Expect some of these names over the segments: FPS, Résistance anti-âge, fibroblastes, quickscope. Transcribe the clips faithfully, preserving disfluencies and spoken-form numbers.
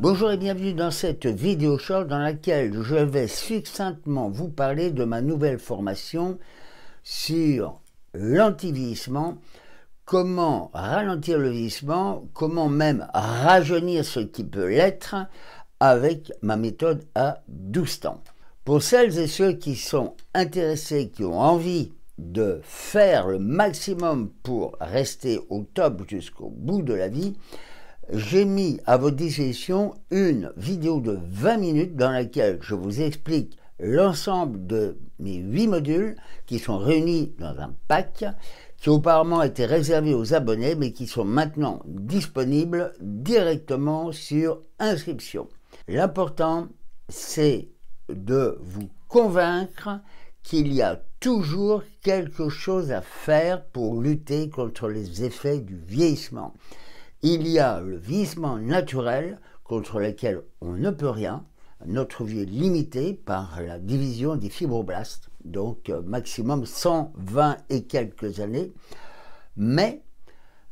Bonjour et bienvenue dans cette vidéo short dans laquelle je vais succinctement vous parler de ma nouvelle formation sur l'anti-vieillissement, comment ralentir le vieillissement, comment même rajeunir ce qui peut l'être avec ma méthode à douze temps. Pour celles et ceux qui sont intéressés, qui ont envie de faire le maximum pour rester au top jusqu'au bout de la vie, j'ai mis à votre disposition une vidéo de vingt minutes dans laquelle je vous explique l'ensemble de mes huit modules qui sont réunis dans un pack qui auparavant était réservé aux abonnés mais qui sont maintenant disponibles directement sur inscription. L'important, c'est de vous convaincre qu'il y a toujours quelque chose à faire pour lutter contre les effets du vieillissement. Il y a le vieillissement naturel contre lequel on ne peut rien. Notre vie est limitée par la division des fibroblastes, donc maximum cent vingt et quelques années. Mais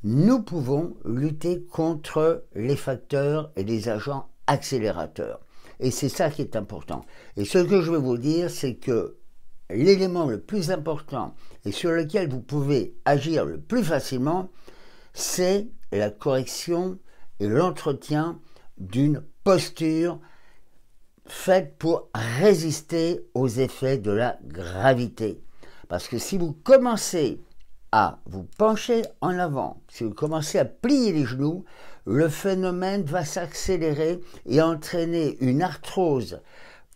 nous pouvons lutter contre les facteurs et les agents accélérateurs. Et c'est ça qui est important. Et ce que je veux vous dire, c'est que l'élément le plus important et sur lequel vous pouvez agir le plus facilement, c'est la correction et l'entretien d'une posture faite pour résister aux effets de la gravité. Parce que si vous commencez à vous pencher en avant, si vous commencez à plier les genoux, le phénomène va s'accélérer et entraîner une arthrose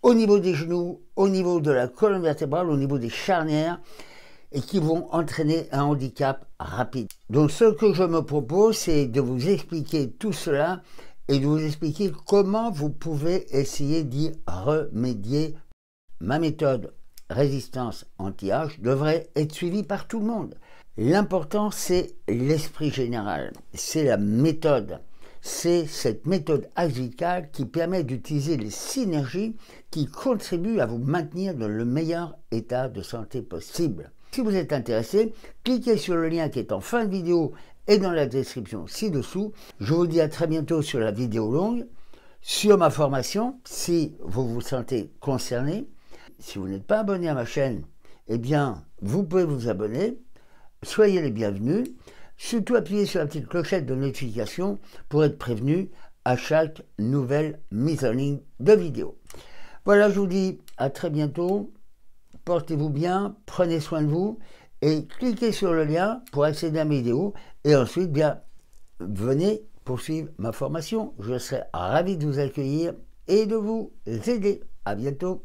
au niveau des genoux, au niveau de la colonne vertébrale, au niveau des charnières, et qui vont entraîner un handicap rapide. Donc ce que je me propose, c'est de vous expliquer tout cela et de vous expliquer comment vous pouvez essayer d'y remédier. Ma méthode résistance anti-âge devrait être suivie par tout le monde. L'important, c'est l'esprit général, c'est la méthode. C'est cette méthode agile qui permet d'utiliser les synergies qui contribuent à vous maintenir dans le meilleur état de santé possible. Si vous êtes intéressé, cliquez sur le lien qui est en fin de vidéo et dans la description ci-dessous. Je vous dis à très bientôt sur la vidéo longue, sur ma formation, si vous vous sentez concerné. Si vous n'êtes pas abonné à ma chaîne, eh bien, vous pouvez vous abonner. Soyez les bienvenus. Surtout appuyez sur la petite clochette de notification pour être prévenu à chaque nouvelle mise en ligne de vidéo. Voilà, je vous dis à très bientôt. Portez-vous bien, prenez soin de vous et cliquez sur le lien pour accéder à mes vidéos. Et ensuite, bien, venez poursuivre ma formation. Je serai ravi de vous accueillir et de vous aider. À bientôt.